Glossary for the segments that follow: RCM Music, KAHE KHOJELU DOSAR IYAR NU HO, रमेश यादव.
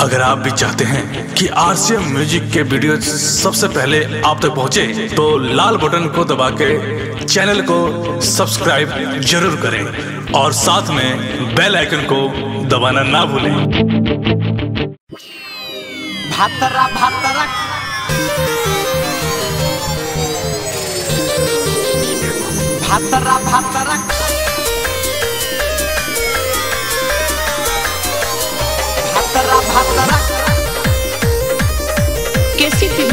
अगर आप भी चाहते हैं कि RCM म्यूजिक के वीडियो सबसे पहले आप तक पहुंचे तो लाल बटन को दबा के चैनल को सब्सक्राइब जरूर करें और साथ में बेल आइकन को दबाना ना भूलें। भातरा भातरा भातरा भातरा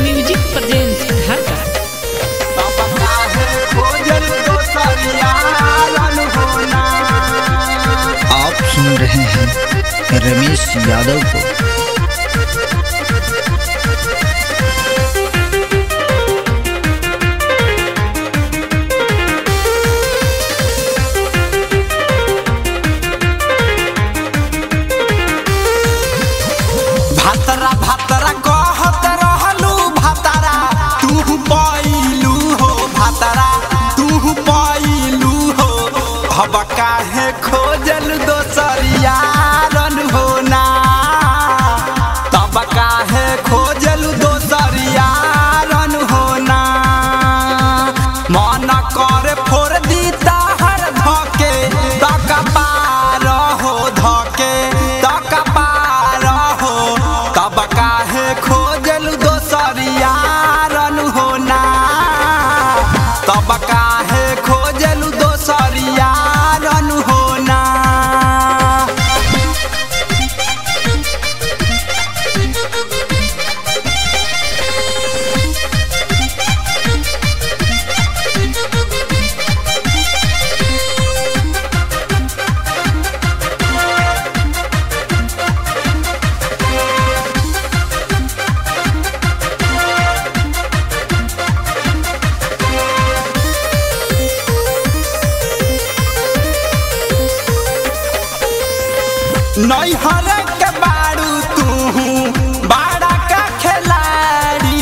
म्यूजिक प्रेजेंस आप सुन रहे हैं रमेश यादव को। भातरा भातरा कहत रहलू भातरा तू पैलू हो, भातरा तू पैलू हो, अब काहे खोजल दोसर यारन हो ना, तब काहे खोजल दोसर यारन हो ना। मन करे फोड़ दी तहर धके तक पार हो, धके तक पार हो, तब काहे खोजल दोसर यारन हो ना, तब काहे खोजल दोसर यारन हो ना। नैहर के बारू तू बाड़ा का खिलाड़ी,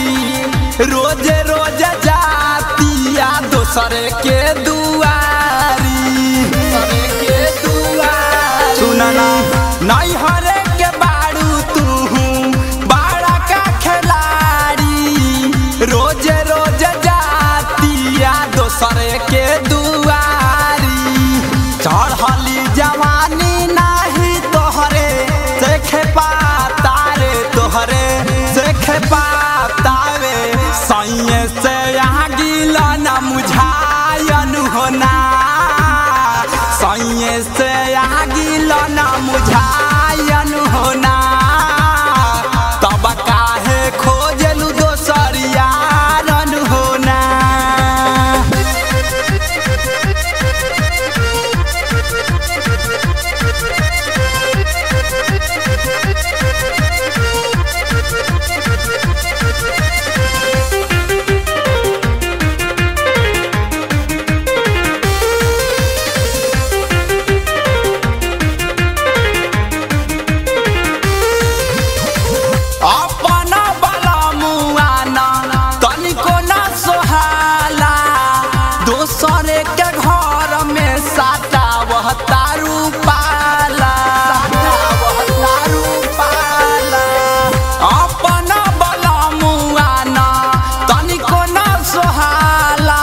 रोजे रोजे जाती आ दोसरे के दुआरी, दोसरे के दुआरी। सुनना नैहर के बारू तू बाड़ा का खिलाड़ी, रोजे रोजे जाती आ दोसरे के दुआरी। चढ़ली जवानी से यहाँ गीला न मुझायन होना, सैये से यहाँ गीला न मुझायन होना, तब काहे खोजलू दोसर यारन होना। दोसरे के घर में साता वह तारू पाला, अपना बलमुआ ना तनिको ना सोहाला,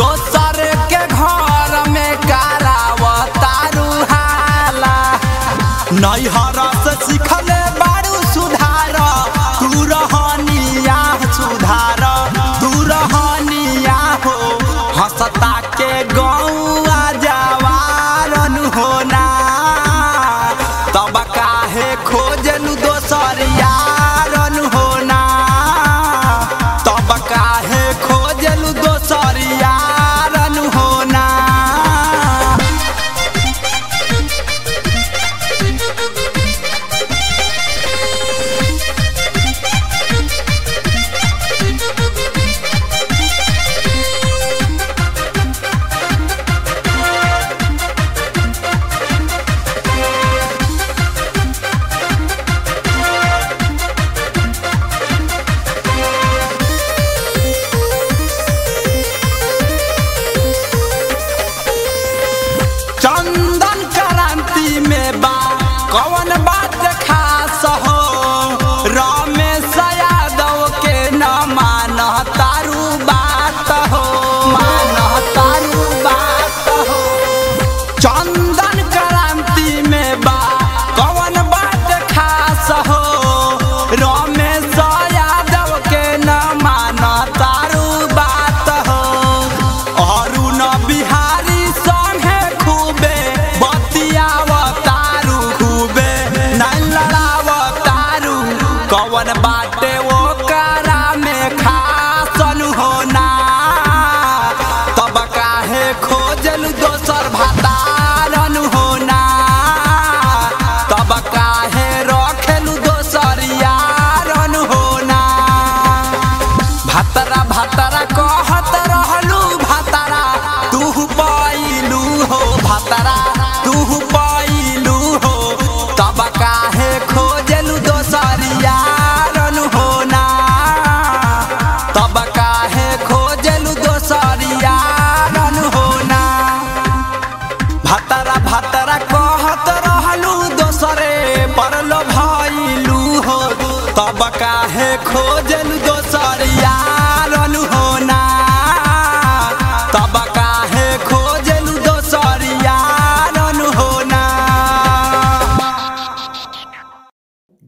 दोसरे के घर में कारा वह तारू हाला। नैहर से सीखले बारू सुधार, तू रहनिया सुधार, तू रहनिया हो, हंसता के गौआ जवारन होना, तब काहे खोजलू दोसर यारन होना, तब काहे खोजलू दोसर यारन होना।